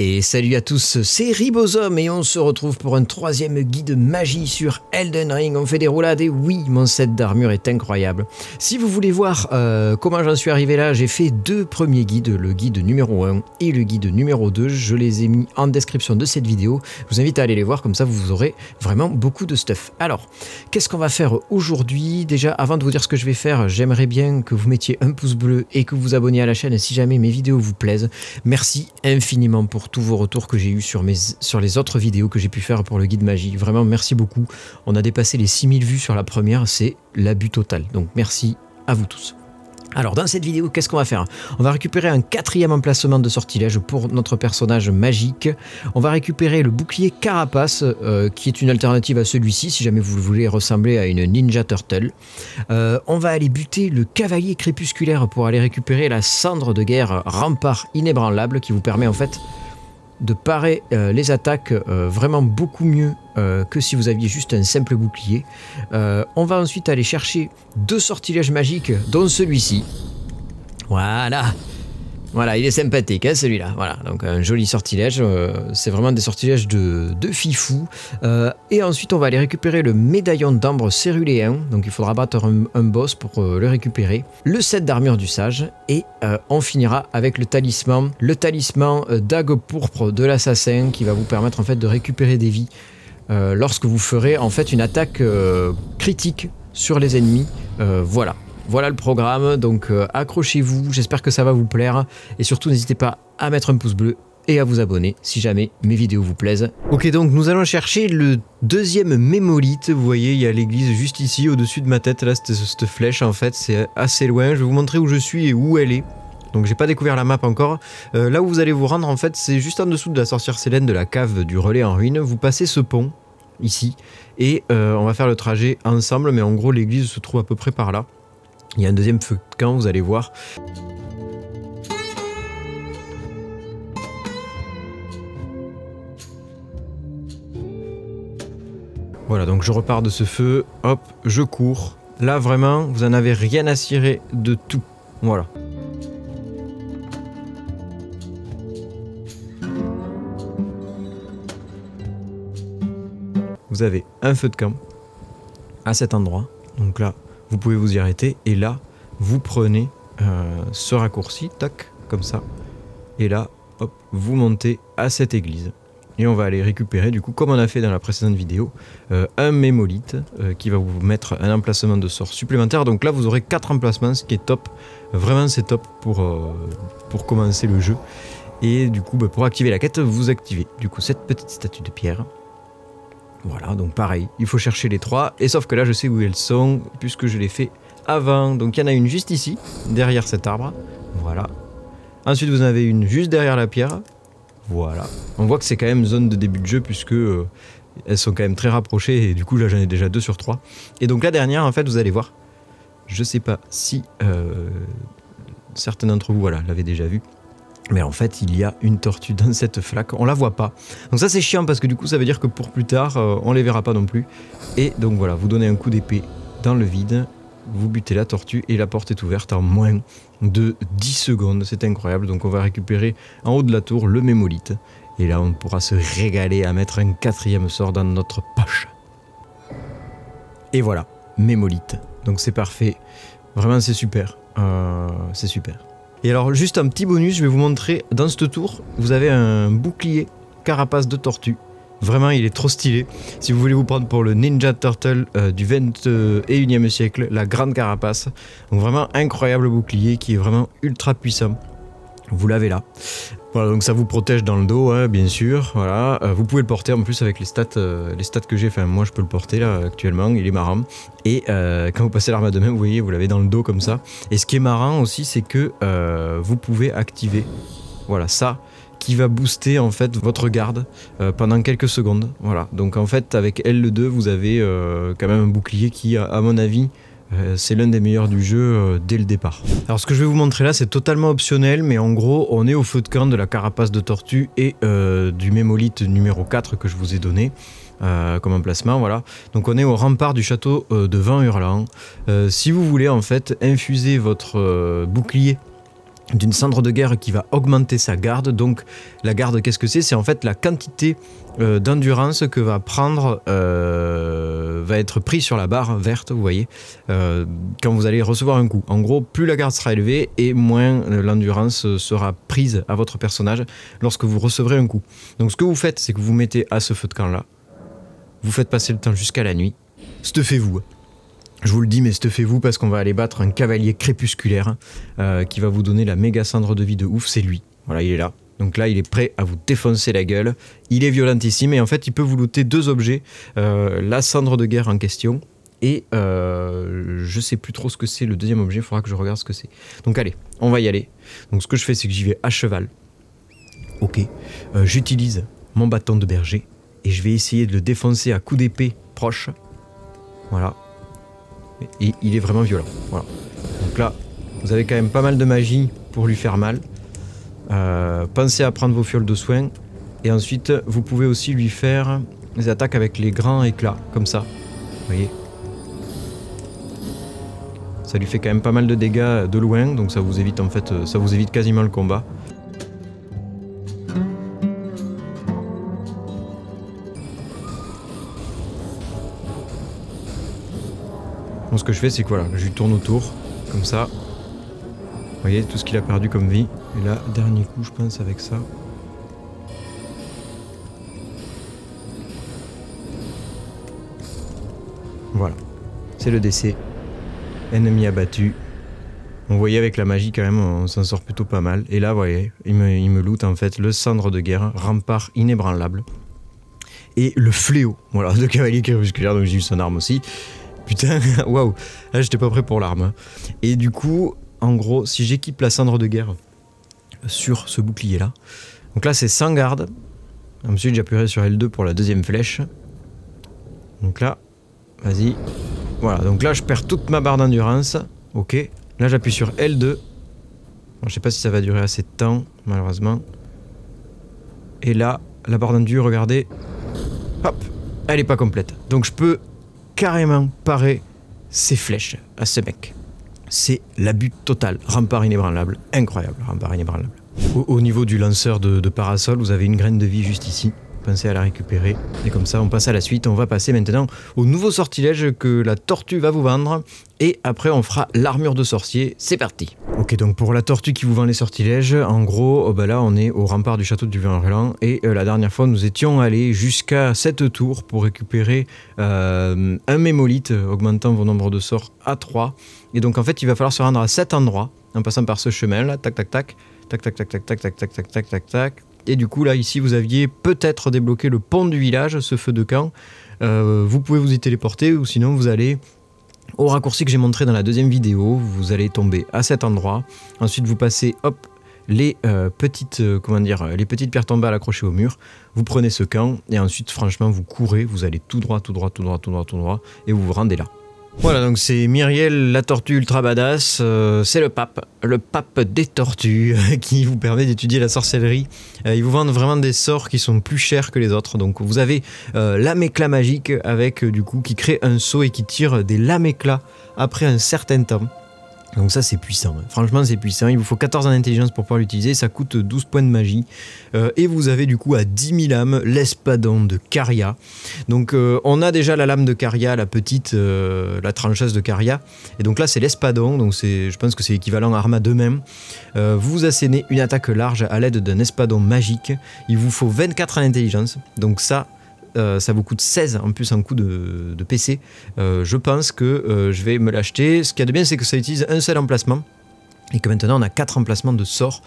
Et salut à tous, c'est Ribosome et on se retrouve pour un troisième guide magie sur Elden Ring. On fait des roulades et oui, mon set d'armure est incroyable. Si vous voulez voir comment j'en suis arrivé là, j'ai fait deux premiers guides, le guide numéro 1 et le guide numéro 2. Je les ai mis en description de cette vidéo. Je vous invite à aller les voir, comme ça vous aurez vraiment beaucoup de stuff. Alors, qu'est-ce qu'on va faire aujourd'hui? Déjà, avant de vous dire ce que je vais faire, j'aimerais bien que vous mettiez un pouce bleu et que vous vous abonniez à la chaîne si jamais mes vidéos vous plaisent. Merci infiniment pour tous vos retours que j'ai eu sur les autres vidéos que j'ai pu faire pour le guide magie. Vraiment, merci beaucoup. On a dépassé les 6000 vues sur la première, c'est l'abus total. Donc merci à vous tous. Alors dans cette vidéo, qu'est-ce qu'on va faire? On va récupérer un quatrième emplacement de sortilège pour notre personnage magique. On va récupérer le bouclier carapace qui est une alternative à celui-ci si jamais vous voulez ressembler à une ninja turtle. On va aller buter le cavalier crépusculaire pour aller récupérer la cendre de guerre rempart inébranlable qui vous permet en fait de parer les attaques vraiment beaucoup mieux que si vous aviez juste un simple bouclier. On va ensuite aller chercher deux sortilèges magiques, dont celui-ci. Voilà. Voilà, il est sympathique hein, celui-là. Voilà, donc un joli sortilège. C'est vraiment des sortilèges de fifou. Et ensuite, on va aller récupérer le médaillon d'ambre céruléen. Donc il faudra battre un boss pour le récupérer. Le set d'armure du sage. Et on finira avec le talisman. Le talisman dague pourpre de l'assassin qui va vous permettre en fait de récupérer des vies lorsque vous ferez en fait une attaque critique sur les ennemis. Voilà. Voilà le programme, donc accrochez-vous, j'espère que ça va vous plaire. Et surtout, n'hésitez pas à mettre un pouce bleu et à vous abonner si jamais mes vidéos vous plaisent. Ok, donc nous allons chercher le deuxième mémolite. Vous voyez, il y a l'église juste ici, au-dessus de ma tête. Là, cette flèche, en fait, c'est assez loin. Je vais vous montrer où je suis et où elle est. Donc j'ai pas découvert la map encore. Là où vous allez vous rendre, en fait, c'est juste en dessous de la sorcière Célène de la cave du Relais en Ruine. Vous passez ce pont, ici, et on va faire le trajet ensemble. Mais en gros, l'église se trouve à peu près par là. Il y a un deuxième feu de camp, vous allez voir. Voilà, donc je repars de ce feu, hop, je cours. Là vraiment, vous n'en avez rien à cirer de tout. Voilà. Vous avez un feu de camp à cet endroit, donc là, vous pouvez vous y arrêter et là vous prenez ce raccourci, tac, comme ça, et là hop, vous montez à cette église et on va aller récupérer du coup, comme on a fait dans la précédente vidéo, un mémolite qui va vous mettre un emplacement de sort supplémentaire. Donc là vous aurez 4 emplacements, ce qui est top, vraiment c'est top pour commencer le jeu. Et du coup bah, pour activer la quête vous activez du coup cette petite statue de pierre. Voilà, donc pareil, il faut chercher les 3, et sauf que là je sais où elles sont, puisque je les fais avant. Donc il y en a une juste ici, derrière cet arbre, voilà. Ensuite vous en avez une juste derrière la pierre, voilà. On voit que c'est quand même zone de début de jeu, puisque elles sont quand même très rapprochées, et du coup là j'en ai déjà 2 sur 3. Et donc la dernière en fait, vous allez voir, je sais pas si certains d'entre vous voilà, l'avaient déjà vu. Mais en fait, il y a une tortue dans cette flaque, on la voit pas. Donc ça c'est chiant parce que du coup ça veut dire que pour plus tard, on les verra pas non plus. Et donc voilà, vous donnez un coup d'épée dans le vide, vous butez la tortue et la porte est ouverte en moins de 10 secondes. C'est incroyable, donc on va récupérer en haut de la tour le mémolite. Et là on pourra se régaler à mettre un 4e sort dans notre poche. Et voilà, mémolite. Donc c'est parfait, vraiment c'est super, c'est super. Et alors juste un petit bonus, je vais vous montrer, dans ce tour, vous avez un bouclier carapace de tortue. Vraiment il est trop stylé. Si vous voulez vous prendre pour le Ninja Turtle du 21e siècle, la grande carapace. Donc vraiment incroyable bouclier qui est vraiment ultra puissant. Vous l'avez là. Voilà, donc ça vous protège dans le dos, hein, bien sûr. Voilà, vous pouvez le porter en plus avec les stats que j'ai. Enfin moi je peux le porter là actuellement, il est marrant. Et quand vous passez l'arme à deux mains, vous voyez, vous l'avez dans le dos comme ça. Et ce qui est marrant aussi, c'est que vous pouvez activer, voilà, ça qui va booster en fait votre garde pendant quelques secondes. Voilà, donc en fait avec L2, vous avez quand même un bouclier qui, à mon avis, c'est l'un des meilleurs du jeu dès le départ. Alors ce que je vais vous montrer là c'est totalement optionnel, mais en gros on est au feu de camp de la carapace de tortue et du mémolite numéro 4 que je vous ai donné comme emplacement, voilà. Donc on est au rempart du château de Vent Hurlant. Si vous voulez en fait infuser votre bouclier d'une cendre de guerre qui va augmenter sa garde. Donc la garde, qu'est-ce que c'est? C'est en fait la quantité d'endurance que va prendre, va être prise sur la barre verte, vous voyez, quand vous allez recevoir un coup. En gros, plus la garde sera élevée et moins l'endurance sera prise à votre personnage lorsque vous recevrez un coup. Donc ce que vous faites, c'est que vous mettez à ce feu de camp là, vous faites passer le temps jusqu'à la nuit, stuffez-vous. Je vous le dis, mais stuffez-vous parce qu'on va aller battre un cavalier crépusculaire qui va vous donner la méga cendre de vie de ouf, c'est lui. Voilà, il est là. Donc là, il est prêt à vous défoncer la gueule. Il est violentissime et en fait, il peut vous looter deux objets. La cendre de guerre en question et je sais plus trop ce que c'est le deuxième objet, il faudra que je regarde ce que c'est. Donc allez, on va y aller. Donc ce que je fais, c'est que j'y vais à cheval. Ok, j'utilise mon bâton de berger et je vais essayer de le défoncer à coups d'épée proche. Voilà. Et il est vraiment violent, voilà. Donc là, vous avez quand même pas mal de magie pour lui faire mal. Pensez à prendre vos fioles de soins. Et ensuite, vous pouvez aussi lui faire des attaques avec les grands éclats, comme ça. Vous voyez. Ça lui fait quand même pas mal de dégâts de loin, donc ça vous évite en fait, ça vous évite quasiment le combat. Ce que je fais, c'est que voilà, je lui tourne autour comme ça, vous voyez tout ce qu'il a perdu comme vie, et là dernier coup je pense avec ça, voilà, c'est le décès, ennemi abattu. On voyait avec la magie quand même on s'en sort plutôt pas mal, et là vous voyez il me loot en fait le cendre de guerre, rempart inébranlable, et le fléau, voilà, de cavalier crépusculaire, donc j'ai eu son arme aussi. Putain, waouh, là j'étais pas prêt pour l'arme. Et du coup, en gros, si j'équipe la cendre de guerre sur ce bouclier là, donc là c'est sans garde, ensuite j'appuierai sur L2 pour la deuxième flèche. Donc là, vas-y, voilà, donc là je perds toute ma barre d'endurance, ok, là j'appuie sur L2, bon, je sais pas si ça va durer assez de temps, malheureusement. Et là, la barre d'endurance, regardez, hop, elle est pas complète, donc je peux carrément parer ces flèches à ce mec. C'est l'abus total. Rempart inébranlable. Incroyable, rempart inébranlable. Au niveau du lanceur de parasol, vous avez une graine de vie juste ici. Pensez à la récupérer. Et comme ça, on passe à la suite. On va passer maintenant au nouveau sortilège que la tortue va vous vendre. Et après, on fera l'armure de sorcier. C'est parti. Ok, donc pour la tortue qui vous vend les sortilèges, en gros, bah là, on est au rempart du château du Vent Hurlant. Et la dernière fois, nous étions allés jusqu'à cette tour pour récupérer un mémolite, augmentant vos nombres de sorts à 3. Et donc, en fait, il va falloir se rendre à cet endroit, en passant par ce chemin-là. Tac, tac, tac. Tac, tac, tac, tac, tac, tac, tac, tac, tac, tac, tac. Et du coup, là, ici, vous aviez peut-être débloqué le pont du village, ce feu de camp. Vous pouvez vous y téléporter ou sinon vous allez au raccourci que j'ai montré dans la deuxième vidéo. Vous allez tomber à cet endroit. Ensuite, vous passez, hop, les petites, comment dire, les petites pierres tombales accrochées au mur. Vous prenez ce camp et ensuite, franchement, vous courez. Vous allez tout droit, tout droit, tout droit, tout droit, tout droit et vous vous rendez là. Voilà, donc c'est Miriel, la tortue ultra badass, c'est le pape des tortues, qui vous permet d'étudier la sorcellerie. Ils vous vendent vraiment des sorts qui sont plus chers que les autres, donc vous avez lame éclat magique avec du coup qui crée un sceau et qui tire des lames éclats après un certain temps. Donc ça c'est puissant, franchement c'est puissant, il vous faut 14 en intelligence pour pouvoir l'utiliser, ça coûte 12 points de magie. Et vous avez du coup à 10 000 âmes l'espadon de Caria. Donc on a déjà la lame de Caria, la petite, la trancheuse de Caria. Et donc là c'est l'espadon, donc je pense que c'est l'équivalent arma de main. Vous assénez une attaque large à l'aide d'un espadon magique, il vous faut 24 en intelligence, donc ça... ça vous coûte 16 en plus en coût de PC. Je pense que je vais me l'acheter. Ce qu'il y a de bien, c'est que ça utilise un seul emplacement et que maintenant on a 4 emplacements de sorts.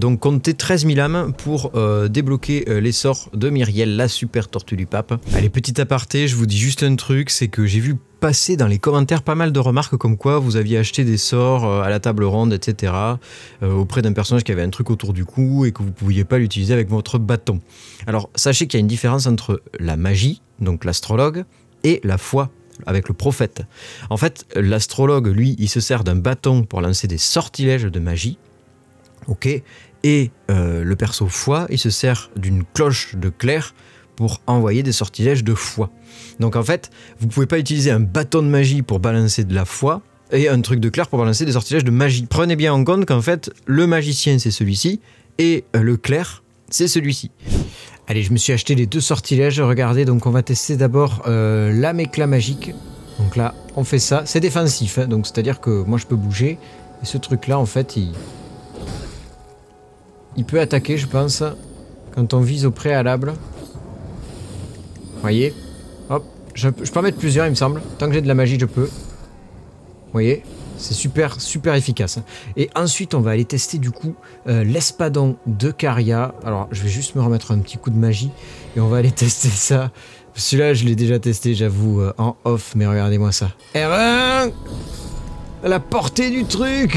Donc comptez 13 000 âmes pour débloquer les sorts de Miriel, la super tortue du pape. Allez, petit aparté, je vous dis juste un truc, c'est que j'ai vu passer dans les commentaires pas mal de remarques comme quoi vous aviez acheté des sorts à la table ronde, etc. Auprès d'un personnage qui avait un truc autour du cou et que vous ne pouviez pas l'utiliser avec votre bâton. Alors sachez qu'il y a une différence entre la magie, donc l'astrologue, et la foi, avec le prophète. En fait, l'astrologue, lui, il se sert d'un bâton pour lancer des sortilèges de magie. Ok. Et le perso foi, il se sert d'une cloche de clerc pour envoyer des sortilèges de foi. Donc en fait, vous pouvez pas utiliser un bâton de magie pour balancer de la foi, et un truc de clerc pour balancer des sortilèges de magie. Prenez bien en compte qu'en fait, le magicien c'est celui-ci, et le clerc c'est celui-ci. Allez, je me suis acheté les deux sortilèges, regardez, donc on va tester d'abord l'âme éclat magique. Donc là, on fait ça, c'est défensif, hein, donc c'est-à-dire que moi je peux bouger, et ce truc-là en fait, il peut attaquer, je pense, quand on vise au préalable. Voyez, hop, je peux en mettre plusieurs, il me semble, tant que j'ai de la magie, je peux. Voyez, c'est super, super efficace. Et ensuite, on va aller tester du coup l'espadon de Caria. Alors, je vais juste me remettre un petit coup de magie et on va aller tester ça. Celui-là, je l'ai déjà testé, j'avoue, en off, mais regardez-moi ça. R1 ! La portée du truc.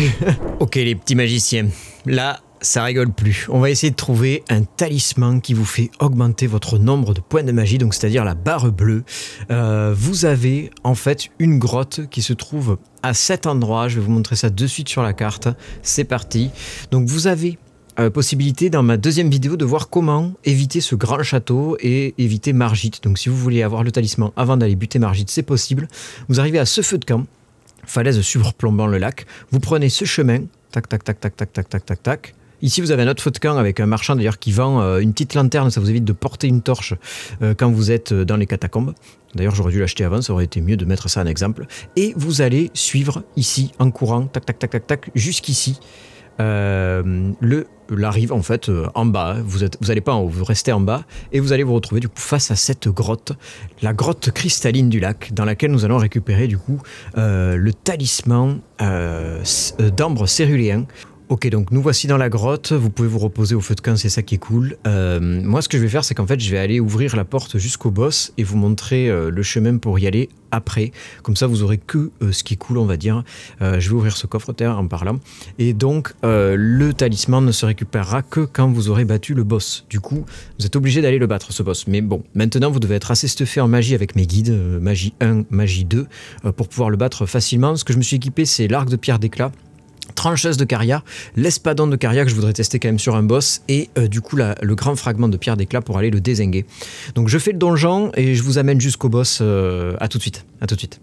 Ok, les petits magiciens, là, ça rigole plus. On va essayer de trouver un talisman qui vous fait augmenter votre nombre de points de magie, donc c'est-à-dire la barre bleue. Vous avez en fait une grotte qui se trouve à cet endroit. Je vais vous montrer ça de suite sur la carte. C'est parti. Donc vous avez possibilité dans ma deuxième vidéo de voir comment éviter ce grand château et éviter Margit. Donc si vous voulez avoir le talisman avant d'aller buter Margit, c'est possible. Vous arrivez à ce feu de camp, falaise surplombant le lac. Vous prenez ce chemin, tac tac tac tac tac tac tac tac tac. Ici, vous avez un autre feu de camp avec un marchand d'ailleurs qui vend une petite lanterne. Ça vous évite de porter une torche quand vous êtes dans les catacombes. D'ailleurs, j'aurais dû l'acheter avant. Ça aurait été mieux de mettre ça en exemple. Et vous allez suivre ici en courant, tac, tac, tac, tac, tac, jusqu'ici. La rive en fait en bas. Vous n'allez pas en haut, vous restez en bas et vous allez vous retrouver du coup face à cette grotte, la grotte cristalline du lac, dans laquelle nous allons récupérer du coup le talisman d'ambre céruléen. Ok, donc nous voici dans la grotte, vous pouvez vous reposer au feu de camp, c'est ça qui est cool. Moi ce que je vais faire c'est qu'en fait je vais aller ouvrir la porte jusqu'au boss et vous montrer le chemin pour y aller après. Comme ça vous aurez que ce qui est cool on va dire. Je vais ouvrir ce coffre-terre en parlant. Et donc le talisman ne se récupérera que quand vous aurez battu le boss. Du coup vous êtes obligé d'aller le battre ce boss. Mais bon, maintenant vous devez être assez stuffé en magie avec mes guides, magie 1, magie 2, pour pouvoir le battre facilement. Ce que je me suis équipé c'est l'arc de pierre d'éclat, trancheuse de Caria, l'espadon de Caria que je voudrais tester quand même sur un boss et du coup le grand fragment de pierre d'éclat pour aller le dézinguer. Donc je fais le donjon et je vous amène jusqu'au boss. À tout de suite, à tout de suite.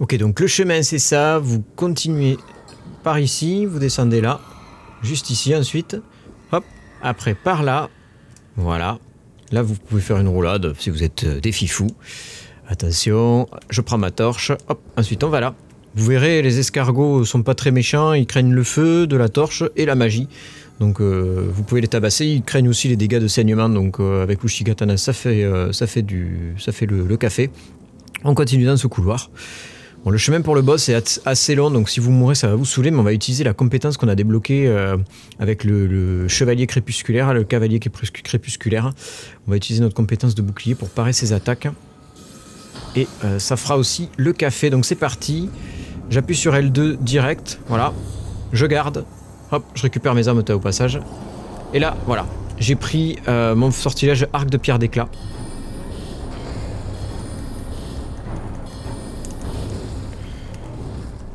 Ok, donc le chemin c'est ça, vous continuez par ici, vous descendez là, juste ici ensuite, hop, après par là, voilà. Là vous pouvez faire une roulade si vous êtes des fifous. Attention, je prends ma torche, hop, ensuite on va là. Vous verrez, les escargots sont pas très méchants, ils craignent le feu, de la torche et la magie. Donc vous pouvez les tabasser, ils craignent aussi les dégâts de saignement, donc avec l'Ushigatana ça fait le café. On continue dans ce couloir. Bon, le chemin pour le boss est assez long, donc si vous mourrez ça va vous saouler, mais on va utiliser la compétence qu'on a débloquée avec le Chevalier Crépusculaire, le Cavalier Crépusculaire. On va utiliser notre compétence de bouclier pour parer ses attaques. Et ça fera aussi le café, donc c'est parti. J'appuie sur L2 direct, voilà, je garde, hop, je récupère mes armes au passage. Et là, voilà, j'ai pris mon sortilège arc de pierre d'éclat.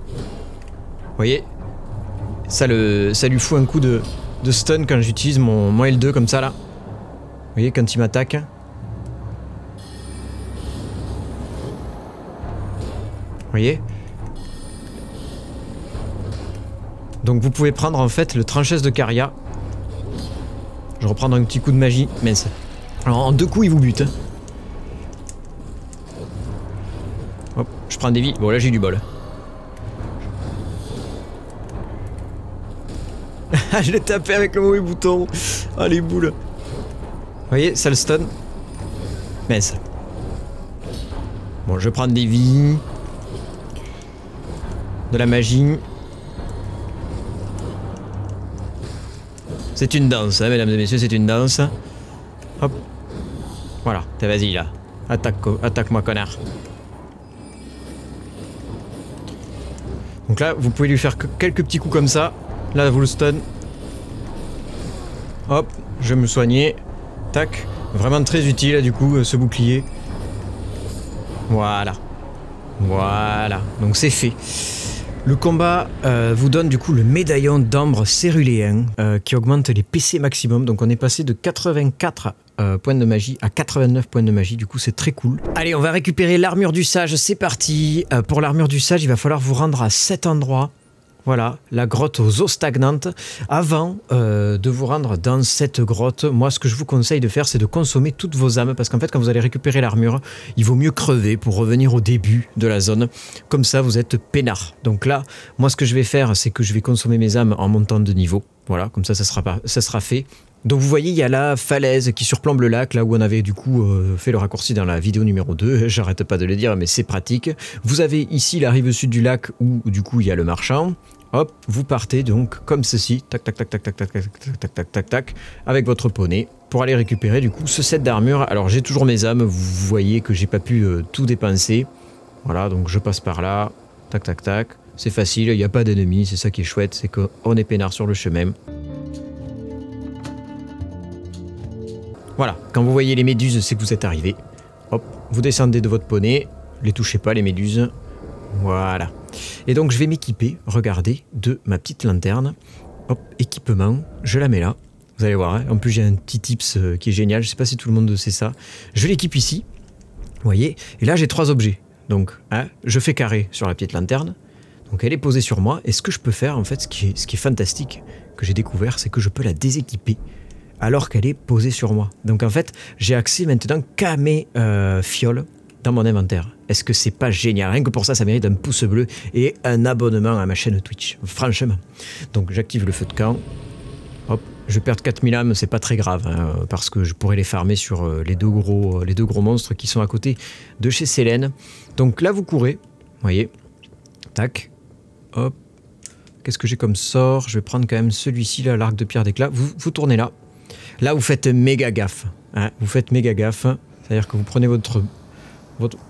Vous voyez, ça lui fout un coup de stun quand j'utilise mon L2 comme ça là. Vous voyez, quand il m'attaque. Vous voyez ? Donc vous pouvez prendre en fait le trancheuse de Caria. Je reprends un petit coup de magie, mince. Alors en deux coups il vous bute. Hein. Hop, je prends des vies. Bon là j'ai du bol. Je l'ai tapé avec le mauvais bouton. Ah les boules. Vous voyez, ça le stun. Mince. Bon, je prends des vies. De la magie. C'est une danse, hein, mesdames et messieurs, c'est une danse. Hop. Voilà, vas-y là. Attaque-moi, connard. Donc là, vous pouvez lui faire quelques petits coups comme ça. Là, vous le stun. Hop, je vais me soigner. Tac. Vraiment très utile, là, du coup, ce bouclier. Voilà. Voilà. Donc c'est fait. Le combat vous donne du coup le médaillon d'ambre céruléen qui augmente les PC maximum. Donc on est passé de 84 points de magie à 89 points de magie. Du coup c'est très cool. Allez, on va récupérer l'armure du sage. C'est parti. Pour l'armure du sage, il va falloir vous rendre à cet endroit. Voilà, la grotte aux eaux stagnantes. Avant de vous rendre dans cette grotte, moi ce que je vous conseille de faire, c'est de consommer toutes vos âmes. Parce qu'en fait, quand vous allez récupérer l'armure, il vaut mieux crever pour revenir au début de la zone. Comme ça, vous êtes peinard. Donc là, moi ce que je vais faire, c'est que je vais consommer mes âmes en montant de niveau. Voilà, comme ça, ça sera fait. Donc vous voyez, il y a la falaise qui surplombe le lac, là où on avait du coup fait le raccourci dans la vidéo numéro 2, j'arrête pas de le dire, mais c'est pratique. Vous avez ici la rive sud du lac où du coup il y a le marchand. Hop, vous partez donc comme ceci, tac tac tac tac tac tac tac tac tac tac tac, avec votre poney, pour aller récupérer du coup ce set d'armure. Alors j'ai toujours mes âmes, vous voyez que j'ai pas pu tout dépenser. Voilà, donc je passe par là, tac tac tac, c'est facile, il n'y a pas d'ennemis, c'est ça qui est chouette, c'est qu'on est peinard sur le chemin. Voilà, quand vous voyez les méduses, c'est que vous êtes arrivé. Hop, vous descendez de votre poney, les touchez pas les méduses. Voilà. Et donc je vais m'équiper, regardez, de ma petite lanterne. Hop, équipement, je la mets là. Vous allez voir, hein. En plus j'ai un petit tips qui est génial, je sais pas si tout le monde sait ça. Je l'équipe ici, vous voyez, et là j'ai trois objets. Donc, hein, je fais carré sur la petite lanterne. Donc elle est posée sur moi, et ce que je peux faire en fait, ce qui est fantastique, que j'ai découvert, c'est que je peux la déséquiper alors qu'elle est posée sur moi. Donc en fait, j'ai accès maintenant qu'à mes fioles dans mon inventaire. Est-ce que c'est pas génial? Rien que pour ça, ça mérite un pouce bleu et un abonnement à ma chaîne Twitch, franchement. Donc j'active le feu de camp. Hop, je perds 4000 âmes, c'est pas très grave, hein, parce que je pourrais les farmer sur les deux gros monstres qui sont à côté de chez Célène. Donc là, vous courez, voyez, tac, hop. Qu'est-ce que j'ai comme sort? Je vais prendre quand même celui-ci, là, l'arc de pierre d'éclat. Vous tournez là. Là, vous faites méga gaffe. Hein, vous faites méga gaffe. C'est-à-dire que vous prenez votre...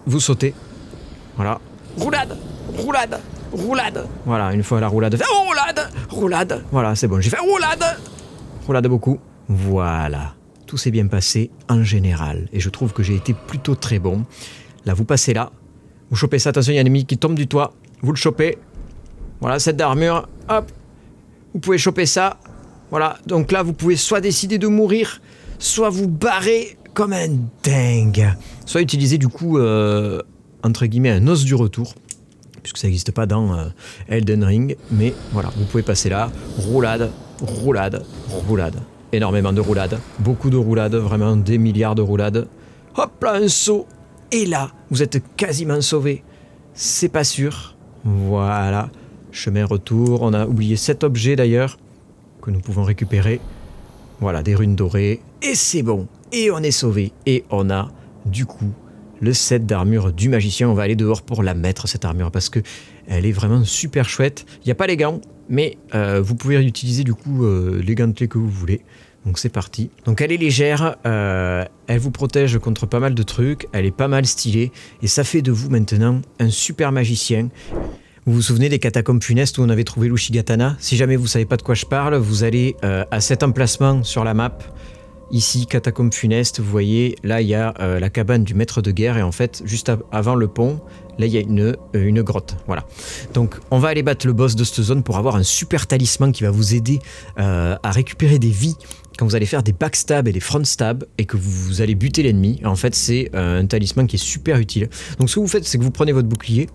Vous sautez. Voilà. Roulade! Roulade! Roulade! Voilà, une fois la roulade. Roulade! Roulade! Voilà, c'est bon. J'ai fait roulade! Roulade beaucoup. Voilà. Tout s'est bien passé en général. Et je trouve que j'ai été plutôt très bon. Là, vous passez là. Vous chopez ça. Attention, il y a un ennemi qui tombe du toit. Vous le chopez. Voilà, cette d'armure. Hop. Vous pouvez choper ça. Voilà, donc là, vous pouvez soit décider de mourir, soit vous barrer comme un dingue. Soit utiliser, du coup, entre guillemets, un os du retour, puisque ça n'existe pas dans Elden Ring. Mais voilà, vous pouvez passer là, roulade, roulade, roulade. Énormément de roulades, beaucoup de roulades, vraiment des milliards de roulades. Hop là, un saut, et là, vous êtes quasiment sauvé. C'est pas sûr. Voilà, chemin retour, on a oublié cet objet d'ailleurs, que nous pouvons récupérer. Voilà, des runes dorées. Et c'est bon. Et on est sauvé. Et on a, du coup, le set d'armure du magicien. On va aller dehors pour la mettre, cette armure, parce que elle est vraiment super chouette. Il n'y a pas les gants, mais vous pouvez utiliser, du coup, les gantelets que vous voulez. Donc c'est parti. Donc elle est légère, elle vous protège contre pas mal de trucs, elle est pas mal stylée, et ça fait de vous, maintenant, un super magicien. Vous vous souvenez des catacombes funestes où on avait trouvé l'Ushigatana? Si jamais vous savez pas de quoi je parle, vous allez à cet emplacement sur la map. Ici, catacombes funestes, vous voyez, là il y a la cabane du maître de guerre, et en fait, juste avant le pont, là il y a une grotte. Voilà. Donc on va aller battre le boss de cette zone pour avoir un super talisman qui va vous aider à récupérer des vies quand vous allez faire des backstabs et des frontstabs et que vous allez buter l'ennemi. En fait, c'est un talisman qui est super utile. Donc ce que vous faites, c'est que vous prenez votre bouclier.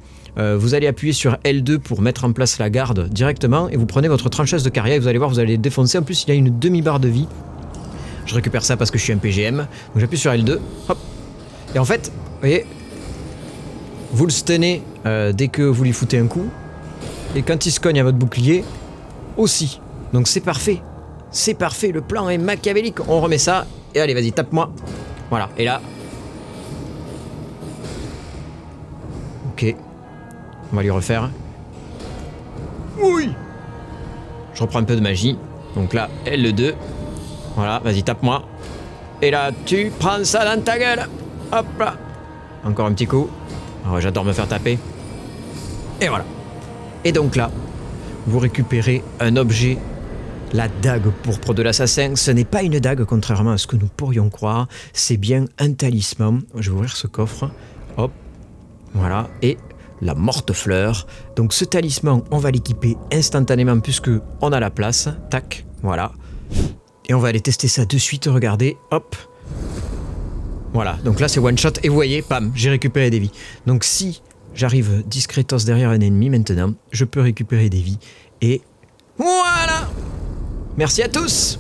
Vous allez appuyer sur L2 pour mettre en place la garde directement, et vous prenez votre trancheuse de Caria, et vous allez voir, vous allez défoncer. En plus, il y a une demi-barre de vie. Je récupère ça parce que je suis un PGM. Donc j'appuie sur L2, hop. Et en fait, vous voyez, vous le stunnez dès que vous lui foutez un coup, et quand il se cogne à votre bouclier, aussi. Donc c'est parfait. C'est parfait, le plan est machiavélique. On remet ça, et allez, vas-y, tape-moi. Voilà, et là... Ok. On va lui refaire. Oui. Je reprends un peu de magie. Donc là, L2. Voilà, vas-y, tape-moi. Et là, tu prends ça dans ta gueule. Hop là. Encore un petit coup. Oh, j'adore me faire taper. Et voilà. Et donc là, vous récupérez un objet. La dague pourpre de l'assassin. Ce n'est pas une dague, contrairement à ce que nous pourrions croire. C'est bien un talisman. Je vais ouvrir ce coffre. Hop. Voilà. Et... la morte fleur. Donc ce talisman, on va l'équiper instantanément puisque on a la place. Tac, voilà. Et on va aller tester ça de suite, regardez, hop. Voilà, donc là c'est one shot et vous voyez, pam, j'ai récupéré des vies. Donc si j'arrive discretos derrière un ennemi maintenant, je peux récupérer des vies et voilà. Merci à tous.